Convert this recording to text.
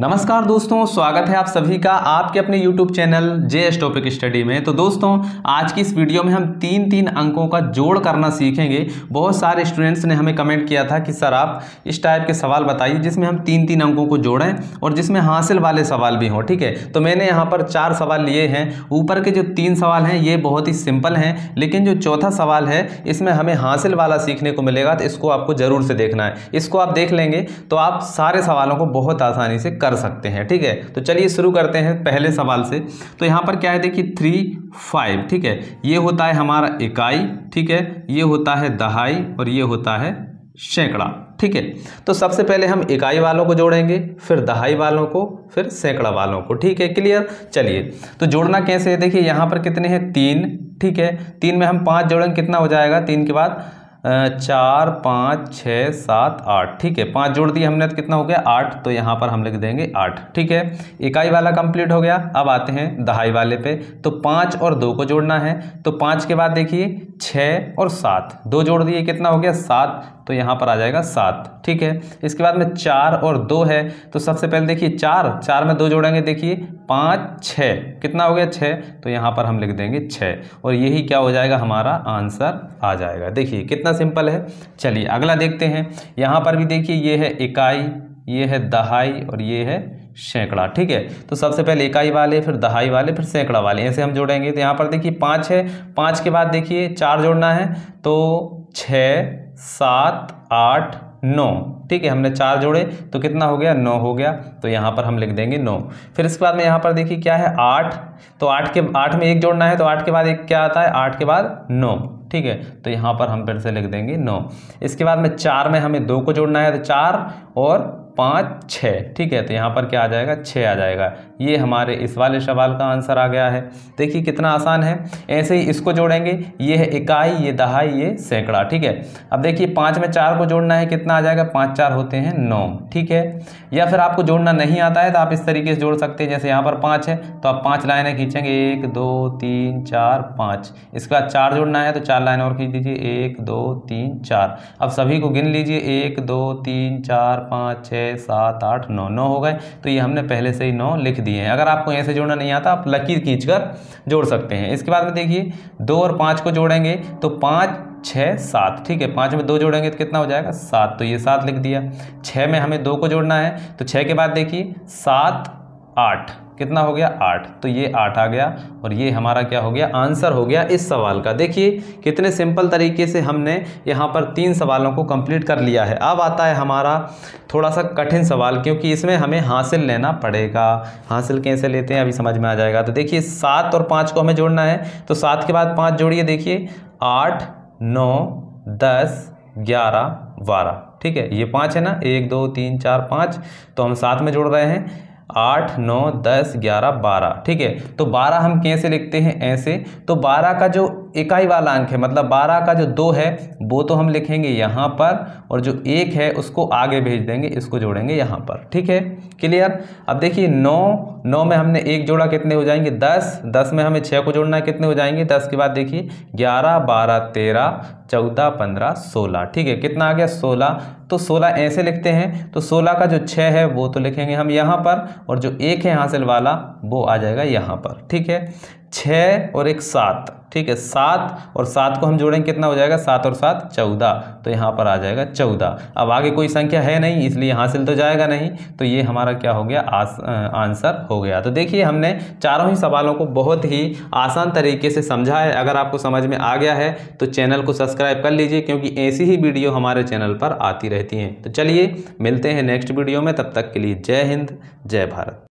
नमस्कार दोस्तों, स्वागत है आप सभी का आपके अपने YouTube channel JS topic study में। तो दोस्तों, आज की इस वीडियो में हम तीन अंकों का जोड़ करना सीखेंगे। बहुत सारे स्टूडेंट्स ने हमें कमेंट किया था कि सर आप इस टाइप के सवाल बताइए जिसमें हम तीन अंकों को जोड़ें और जिसमें हासिल वाले सवाल भी हों। ठीक है, तो मैंने यहाँ पर 4 सवाल लिए हैं। ऊपर के जो 3 सवाल हैं ये बहुत ही सिंपल हैं, लेकिन जो चौथा सवाल है इसमें हमें हासिल वाला सीखने को मिलेगा। तो इसको आपको ज़रूर से देखना है। इसको आप देख लेंगे तो आप सारे सवालों को बहुत आसानी से कर सकते हैं। ठीक है, तो चलिए शुरू करते हैं पहले सवाल से। तो यहाँ पर क्या है, देखिए 3, 5। ठीक है, ये होता है हमारा इकाई। ठीक है, ये होता है दहाई और ये होता है सैकड़ा। ठीक है, तो सबसे पहले हम इकाई वालों को जोड़ेंगे, फिर दहाई वालों को, फिर सैकड़ा वालों को। ठीक है, क्लियर। चलिए, तो जोड़ना कैसे है, देखिए यहाँ पर कितने हैं 3। ठीक है, 3 में हम 5 जोड़ेंगे, कितना हो जाएगा 3 के बाद 4, 5, 6, 7, 8। ठीक है, 5 जोड़ दिए हमने तो कितना हो गया 8। तो यहाँ पर हम लिख देंगे 8। ठीक है, इकाई वाला कंप्लीट हो गया। अब आते हैं दहाई वाले पे। तो 5 और 2 को जोड़ना है। तो 5 के बाद देखिए 6 और 7, 2 जोड़ दिए कितना हो गया 7। तो यहाँ पर आ जाएगा 7। ठीक है, इसके बाद में 4 और 2 है। तो सबसे पहले देखिए 4 में 2 जोड़ेंगे, देखिए 5, 6 कितना हो गया 6। तो यहाँ पर हम लिख देंगे 6 और यही क्या हो जाएगा हमारा आंसर आ जाएगा। देखिए कितना सिंपल है। चलिए अगला देखते हैं। यहाँ पर भी देखिए ये है इकाई, ये है दहाई और ये है सैकड़ा। ठीक है, तो सबसे पहले इकाई वाले, फिर दहाई वाले, फिर सैकड़ा वाले, ऐसे हम जोड़ेंगे। तो यहाँ पर देखिए 5 है, 5 के बाद देखिए 4 जोड़ना है। तो 6, 7, 8, 9। ठीक है, हमने 4 जोड़े तो कितना हो गया 9 हो गया। तो यहाँ पर हम लिख देंगे 9। फिर इसके बाद में यहाँ पर देखिए क्या है 8। तो 8 में 1 जोड़ना है। तो 8 के बाद 1 क्या आता है, 8 के बाद 9। ठीक है, तो यहाँ पर हम फिर से लिख देंगे 9। इसके बाद में 4 में हमें 2 को जोड़ना है। तो 4 और 5, 6। ठीक है, तो यहाँ पर क्या आ जाएगा 6 आ जाएगा। ये हमारे इस वाले सवाल का आंसर आ गया है। देखिए कितना आसान है। ऐसे ही इसको जोड़ेंगे, ये है इकाई, ये दहाई, ये सैकड़ा। ठीक है, अब देखिए 5 में 4 को जोड़ना है, कितना आ जाएगा 5, 4 होते हैं 9। ठीक है, या फिर आपको जोड़ना नहीं आता है तो आप इस तरीके से जोड़ सकते हैं। जैसे यहाँ पर 5 है तो आप 5 लाइनें खींचेंगे, 1, 2, 3, 4, 5। इसके बाद 4 जोड़ना है तो 4 लाइन और खींच दीजिए, 1, 2, 3, 4। अब सभी को गिन लीजिए, 1, 2, 3, 4, 5, 6, 7, 8, 9 हो गए। तो ये हमने पहले से ही 9 लिख दिए हैं। अगर आपको ऐसे जोड़ना नहीं आता आप लकीर खींचकर जोड़ सकते हैं। इसके बाद में देखिए 2 और 5 को जोड़ेंगे। तो 5, 6, 7। ठीक है, 5 में 2 जोड़ेंगे तो कितना हो जाएगा 7। तो ये 7 लिख दिया। 6 में हमें 2 को जोड़ना है। तो 6 के बाद देखिए 7, 8 कितना हो गया 8। तो ये 8 आ गया और ये हमारा क्या हो गया आंसर हो गया इस सवाल का। देखिए कितने सिंपल तरीके से हमने यहाँ पर 3 सवालों को कंप्लीट कर लिया है। अब आता है हमारा थोड़ा सा कठिन सवाल, क्योंकि इसमें हमें हासिल लेना पड़ेगा। हासिल कैसे लेते हैं अभी समझ में आ जाएगा। तो देखिए 7 और 5 को हमें जोड़ना है। तो 7 के बाद 5 जोड़िए, देखिए 8, 9, 10, 11, 12। ठीक है, ये 5 है ना, 1, 2, 3, 4, 5। तो हम 7 में जोड़ रहे हैं 8, 9, 10, 11, 12। ठीक है, तो 12 हम कैसे लिखते हैं ऐसे। तो 12 का जो इकाई वाला अंक है, मतलब 12 का जो 2 है वो तो हम लिखेंगे यहाँ पर, और जो 1 है उसको आगे भेज देंगे, इसको जोड़ेंगे यहाँ पर। ठीक है, क्लियर। अब देखिए 9 में हमने 1 जोड़ा, कितने हो जाएंगे 10। 10 में हमें 6 को जोड़ना है, कितने हो जाएंगे 10 के बाद देखिए 11, 12, 13, 14, 15, 16। ठीक है, कितना आ गया 16। तो 16 ऐसे लिखते हैं। तो 16 का जो 6 है वो तो लिखेंगे हम यहाँ पर, और जो 1 है हासिल वाला वो आ जाएगा यहाँ पर। ठीक है, 6 और 1, 7। ठीक है, 7 और 7 को हम जोड़ेंगे, कितना हो जाएगा 7 और 7, 14। तो यहाँ पर आ जाएगा 14। अब आगे कोई संख्या है नहीं, इसलिए हासिल तो जाएगा नहीं। तो ये हमारा क्या हो गया आंसर हो गया। तो देखिए हमने चारों ही सवालों को बहुत ही आसान तरीके से समझा है। अगर आपको समझ में आ गया है तो चैनल को सब्सक्राइब कर लीजिए, क्योंकि ऐसी ही वीडियो हमारे चैनल पर आती रहती हैं। तो चलिए मिलते हैं नेक्स्ट वीडियो में। तब तक के लिए जय हिंद, जय भारत।